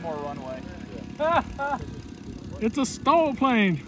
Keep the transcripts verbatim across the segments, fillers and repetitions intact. need more runway. Yeah. It's a stall plane.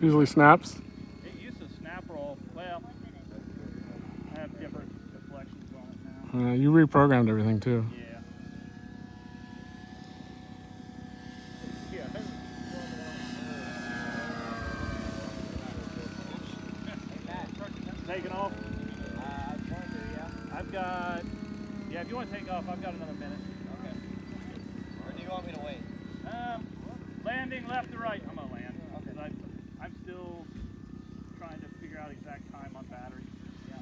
Usually snaps. It used to snap roll. Well, I have different deflections on it now. Uh, you reprogrammed everything too. Yeah. Taking off? Uh, I'm trying to, yeah. I've got, yeah, if you want to take off, I've got another minute. Okay. Or do you want me to wait? Um, landing left to right. I'm going to land. I'm still trying to figure out exact time on battery. Yeah.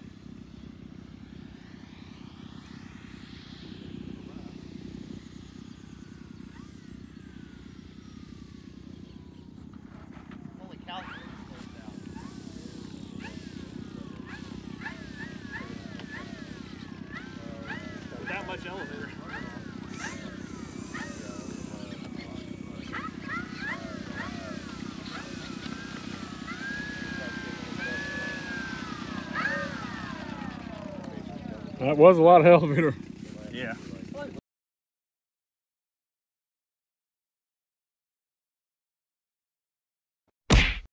Holy cow. That much elevator. That was a lot of elevator. Yeah.